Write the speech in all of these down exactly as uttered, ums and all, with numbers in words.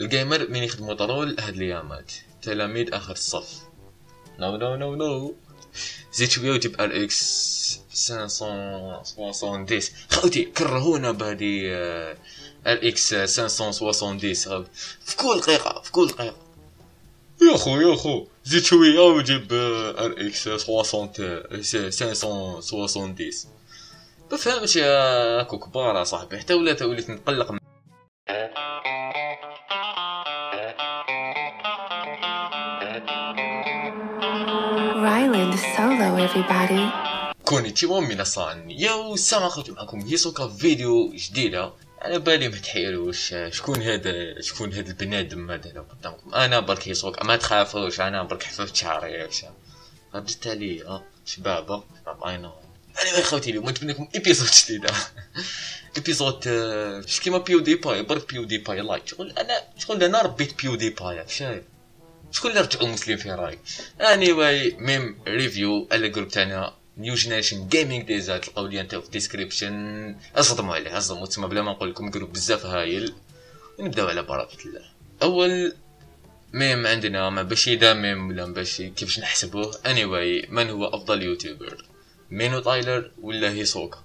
الجيمر من يخدمو طرول هاد ليامات تلاميذ اخر الصف. نو نو نو نو زيد شويه وتبقى ار اكس خمسمية وتسعين خاوتي كرهونا بهادي ار اكس خمسمية وتسعين خاوتي في كل دقيقه في كل دقيقه يا خو يا خو زيد شويه وجيب ار اكس خمسمية وتسعين ما فهمتش يا كبار صاحبي حتى ولا وليت نقلق من... كونيتشيوا ميناسان ياو السلام خوتي معكم هيسوكا فيديو جديده. على بالي ما تحيروش شكون هذا شكون هذا البنادم هذا قدامكم. انا برك هيسوكا ما تخافوش انا برك حففت شعري ياك ردت عليا شبابه عينو. انا خوتي اليوم نتمنى لكم ايبيزود جديده ايبيزود مش كيما بيو دي باي برك بيو دي باي لايك شغل انا شغل انا ربيت بيو دي باي شايف شكون اللي رجعوا مسلم في راي. اني واي ميم ريفيو على الجروب تاعنا نيو جينيريشن جيمينغ ديز تلقاو لي نتا في الديسكريبشن اصدموا عليه اصدموا تما بلا ما نقول لكم جروب بزاف هايل. نبداو على بركه الله. اول ميم عندنا ما باش يدا ميم ولا باش كيفاش نحسبوه. اني واي من هو افضل يوتيوبر مينو تايلر ولا هيسوكا؟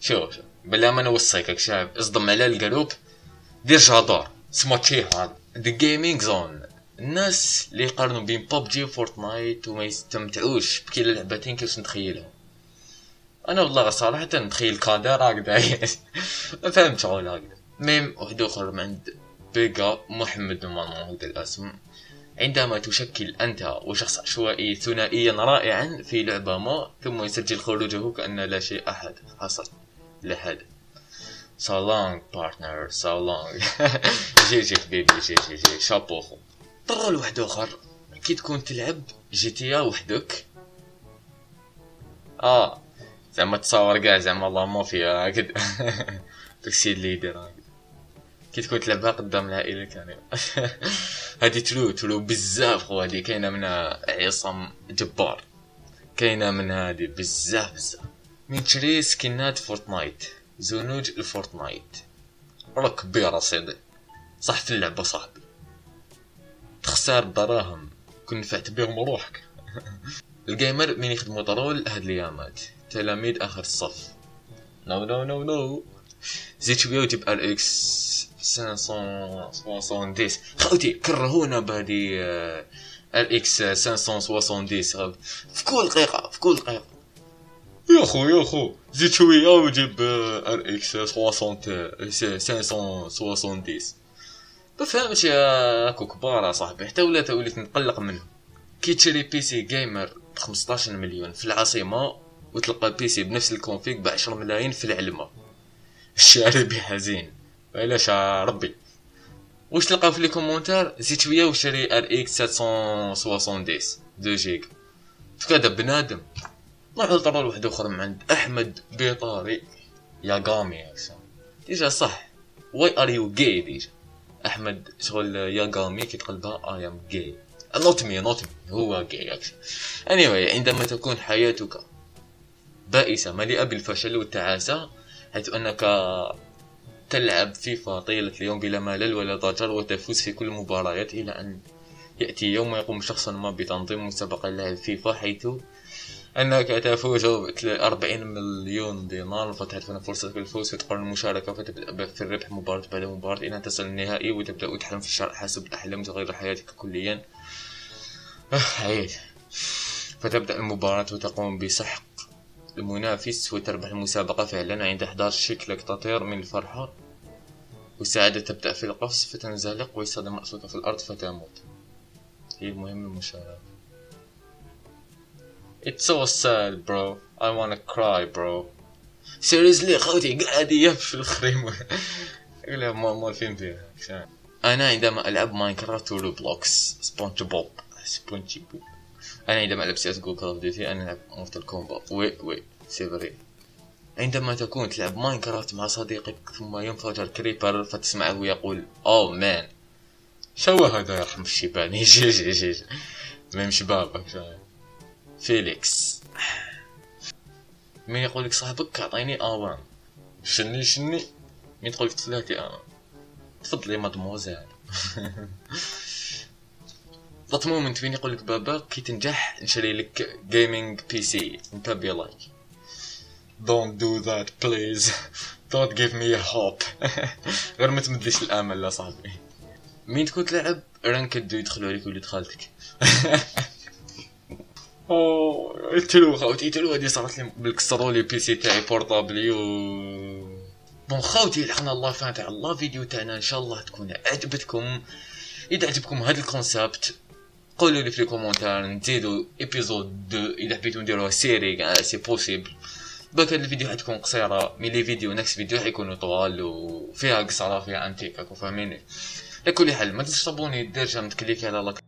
شوف شوف بلا ما نوصيكك شايف اصدم على الجروب دير جادور سموتشي هاد ذا جيمينغ زون. الناس اللي يقارنوا بين ببجي وفورتنايت وما يستمتعوش بكلا لعبتين كيفاش نتخيلهم انا والله صراحه نتخيل كادر هكذا ما فهمتش شغل هكذا. ميم واحد اخر من عند بيغا محمد مانون هذا الاسم. عندما تشكل انت وشخص عشوائي ثنائيا رائعا في لعبه ما ثم يسجل خروجه كأن لا شيء احد حصل لحد سالونغ بارتنر سالونغ جي جي حبيبي جي جي جي شابو. طرول واحد اخر كي تكون تلعب جي تي وحدك اه زعما تصور كاع زعما الله مافيا هكذا داكشي اللي يدير هكذا كي تكون تلعبها قدام العائله كامله هادي تلو تلو بزاف خو هادي كاينه منها عصام جبار كاينه من هادي بزاف بزاف. من تشري سكنات فورتنايت زنوج الفورتنايت راك كبير اصاحبي صح في اللعبه صاحبي تخسر دراهم كون نفعت بهم روحك. الجيمر من يخدمو طرول هاد ليامات تلاميذ اخر الصف. نو نو نو نو زيد شويه وجيب ار اكس خمسمية وتسعين خاوتي كرهونا بهادي ار اكس خمسمية وتسعين في كل دقيقه في كل دقيقه يا خو يا خو زيد شويه وجيب ار اكس خمسمية وتسعين ما فهمتش يا كبار صاحبي حتى ولا وليت نقلق منهم. كي تشري بيسي جيمر ب خمسطاش مليون في العاصمه وتلقى بيسي بنفس الكونفيك ب عشرة ملايين في العلمه الشعر بحزين علاش ربي. واش تلقاو في لي كومونتير زيد شويه وشري ار اكس سبعمية وتسعين اثنين جيجا فكذا بنادم. نروحو لطرول واحد اخر من عند احمد بيطاري يا قامي ديجا صح واي ار يو جاي ديجا احمد شغل يا قامي كيتقلبها اي ام جاي نوت مي نوت مي هو جاي اكشن. اني anyway, عندما تكون حياتك بائسه مليئه بالفشل والتعاسه حيث انك تلعب فيفا طيله اليوم بلا ملل ولا ضجر وتفوز في كل المباريات الى ان ياتي يوم يقوم شخص ما بتنظيم مسابقه لعب فيفا حيث انك تفوز بأربعين مليون دينار فتحتفن فرصتك للفوز فتقرر المشاركه فتبدا في الربح مباراه بعد مباراه الى ان تصل النهائي وتبدا تحلم في الشارع حسب الاحلام تغير حياتك كليا حياتي فتبدا المباراه وتقوم بسحق المنافس وتربح المسابقه فعلا. عند احضار شكلك تطير من الفرحه والسعاده تبدا في القفص فتنزلق ويصدم راسك في الارض فتموت. هي المهم المشاركه. It's so sad bro I wanna cry bro seriously خوتي قاعد يف في الخريم ولا ما ما فين فيها. انا عندما العب ماينكرافت ولو بلوكس سبونج بوب سبونج بوب. انا عندما العب سي اس جو كول اوف ديوتي انا نلعب مورتال كومبات وي وي سي فري. عندما تكون تلعب ماينكرافت مع صديقك ثم ينفجر كريبر فتسمعه يقول او مان شو هذا يرحم الشيبان يجي يجي يجي ميم شبابك فيليكس. من يقول لك صاحبك اعطيني اوان شني شني من تقول لك تفضلي اوان تفضلي مدموزيل تطمومنت فين يقول لك بابا كي تنجح نشري لك جيمنج بي سي نتبي لايك. Don't do that please. Don't give me a hope. غير ما تمدليش الامل لا صاحبي. مين تكون تلعب رانكد يدخلوا عليك ولاد خالتك. او تلوخا و تيتلو هادي صارت لي بالكسروا لي بيسي تاعي بورطابلي و بون خاوتي لحنا الله فان تاع الله فيديو تاعنا ان شاء الله تكون عجبتكم. اذا عجبكم هذا الكونسيبت قولوا لي في الكومنتار نزيدوا ايبيزود اثنين اذا حبيتو نديروها سيري سي بوسيبل. باك هاد الفيديو حتكون قصيره مي لي فيديو نكس فيديو حيكونوا طوال وفيها قصره فيها انتيكاك وفاهميني. لكل حال ما تنساوش تابوني ديرجا متكليكي على لاك